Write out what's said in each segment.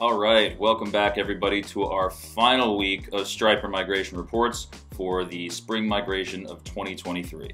All right, welcome back everybody to our final week of Striper Migration Reports for the spring migration of 2023.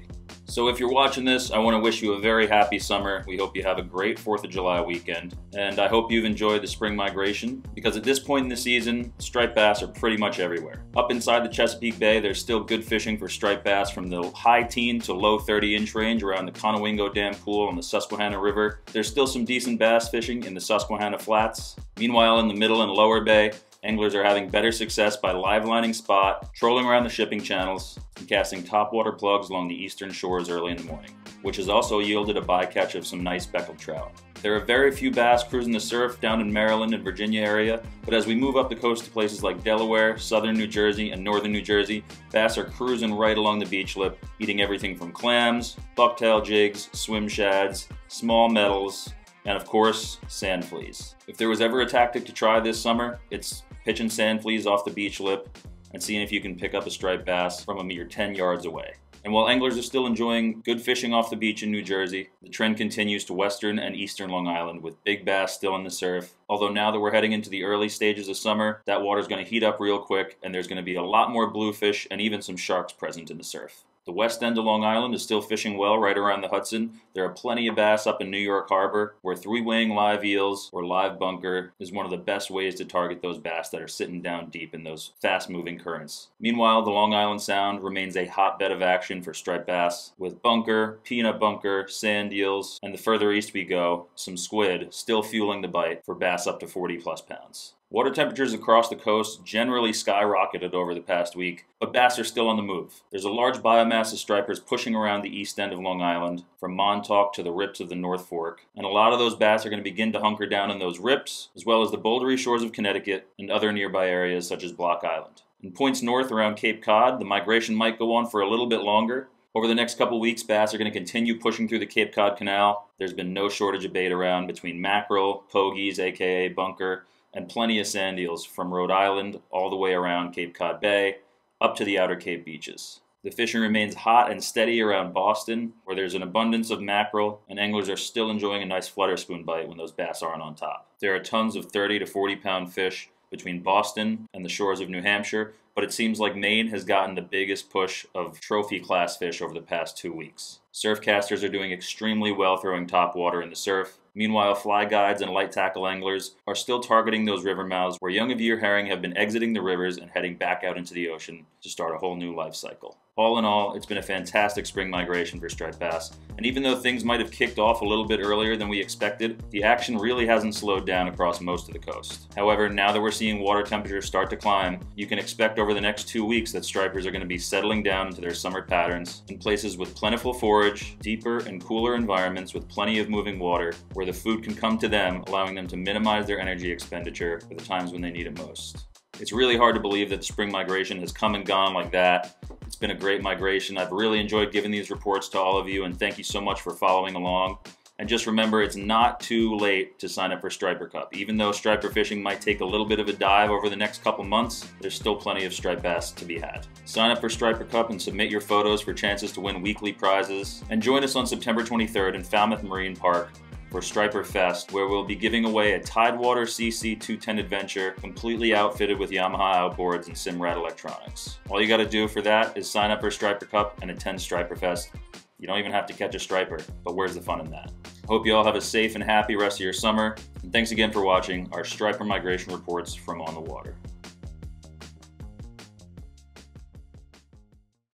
So if you're watching this, I wanna wish you a very happy summer. We hope you have a great 4th of July weekend, and I hope you've enjoyed the spring migration, because at this point in the season, striped bass are pretty much everywhere. Up inside the Chesapeake Bay, there's still good fishing for striped bass from the high teen to low 30-inch range around the Conowingo Dam Pool on the Susquehanna River. There's still some decent bass fishing in the Susquehanna Flats. Meanwhile, in the middle and lower bay, anglers are having better success by live lining spot, trolling around the shipping channels, and casting topwater plugs along the eastern shores early in the morning, which has also yielded a bycatch of some nice speckled trout. There are very few bass cruising the surf down in Maryland and Virginia area, but as we move up the coast to places like Delaware, southern New Jersey, and northern New Jersey, bass are cruising right along the beach lip, eating everything from clams, bucktail jigs, swim shads, small metals, and of course, sand fleas. If there was ever a tactic to try this summer, it's pitching sand fleas off the beach lip and seeing if you can pick up a striped bass from a mere 10 yards away. And while anglers are still enjoying good fishing off the beach in New Jersey, the trend continues to western and eastern Long Island with big bass still in the surf. Although now that we're heading into the early stages of summer, that water's gonna heat up real quick and there's gonna be a lot more bluefish and even some sharks present in the surf. The west end of Long Island is still fishing well right around the Hudson. There are plenty of bass up in New York Harbor, where three-weighing live eels or live bunker is one of the best ways to target those bass that are sitting down deep in those fast-moving currents. Meanwhile, the Long Island Sound remains a hotbed of action for striped bass, with bunker, peanut bunker, sand eels, and the further east we go, some squid still fueling the bite for bass up to 40-plus pounds. Water temperatures across the coast generally skyrocketed over the past week, but bass are still on the move. There's a large biomass of stripers pushing around the east end of Long Island, from Montauk to the rips of the North Fork, and a lot of those bass are going to begin to hunker down in those rips, as well as the bouldery shores of Connecticut and other nearby areas such as Block Island. In points north around Cape Cod, the migration might go on for a little bit longer. Over the next couple weeks, bass are going to continue pushing through the Cape Cod Canal. There's been no shortage of bait around between mackerel, pogies, aka bunker, and plenty of sand eels from Rhode Island all the way around Cape Cod Bay up to the Outer Cape beaches. The fishing remains hot and steady around Boston, where there's an abundance of mackerel, and anglers are still enjoying a nice flutter spoon bite when those bass aren't on top. There are tons of 30 to 40 pound fish between Boston and the shores of New Hampshire, but it seems like Maine has gotten the biggest push of trophy class fish over the past 2 weeks. Surf casters are doing extremely well throwing topwater in the surf. Meanwhile, fly guides and light tackle anglers are still targeting those river mouths where young of year herring have been exiting the rivers and heading back out into the ocean to start a whole new life cycle. All in all, it's been a fantastic spring migration for striped bass, and even though things might have kicked off a little bit earlier than we expected, the action really hasn't slowed down across most of the coast. However, now that we're seeing water temperatures start to climb, you can expect over the next 2 weeks that stripers are going to be settling down into their summer patterns in places with plentiful forage, deeper and cooler environments with plenty of moving water, where the food can come to them, allowing them to minimize their energy expenditure for the times when they need it most. It's really hard to believe that the spring migration has come and gone like that. It's been a great migration. I've really enjoyed giving these reports to all of you, and thank you so much for following along. And just remember, it's not too late to sign up for Striper Cup. Even though striper fishing might take a little bit of a dive over the next couple months, there's still plenty of striped bass to be had. Sign up for Striper Cup and submit your photos for chances to win weekly prizes. And join us on September 23rd in Falmouth Marine Park for Striper Fest, where we'll be giving away a Tidewater CC 210 Adventure, completely outfitted with Yamaha Outboards and Simrad Electronics. All you gotta do for that is sign up for Striper Cup and attend Striper Fest. You don't even have to catch a striper, but where's the fun in that? Hope you all have a safe and happy rest of your summer, and thanks again for watching our Striper Migration Reports from on the water.